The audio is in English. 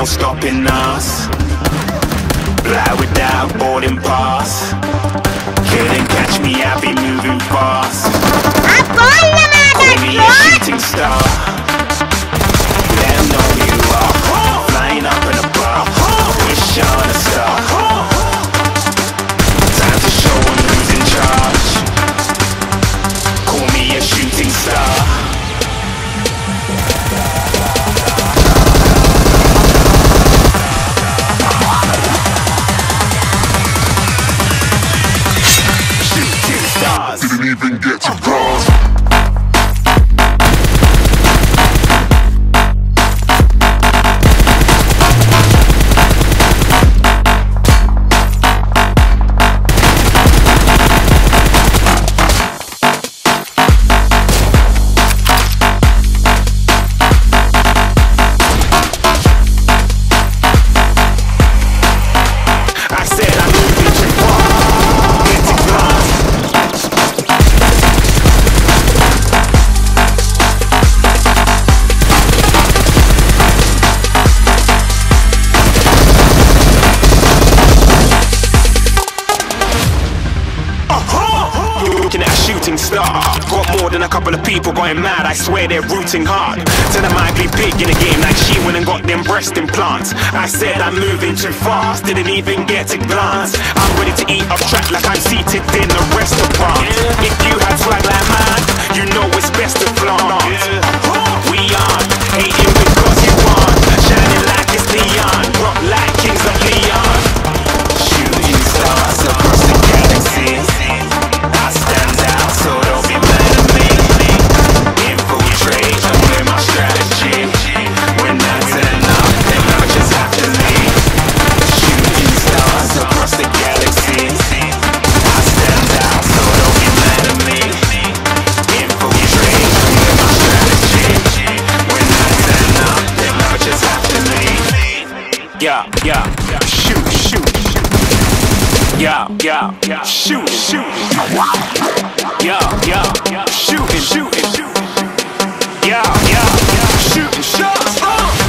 no stopping us. Fly without boarding pass. Couldn't catch me, I'll be moving fast. Call me a shooting star. Them know who you are. Flying up in a bar. Wish on a star. Time to show them who's in charge. Call me a shooting star. Even get to cross. Star. Got more than a couple of people going mad, I swear they're rooting hard. Tell them I'd be big in the game like she went and got them breast implants. I said I'm moving too fast, didn't even get a glance. I'm ready to eat up track like I'm seated in a restaurant. If you had swag like mine, you know it's best to flaunt. We aren't hating because you aren't. Shining like it's neon, rock like kings of Leon. Shooting stars across the galaxy. Yeah, shoot. Yeah, shoot. Yeah, shooting. Yeah, shooting.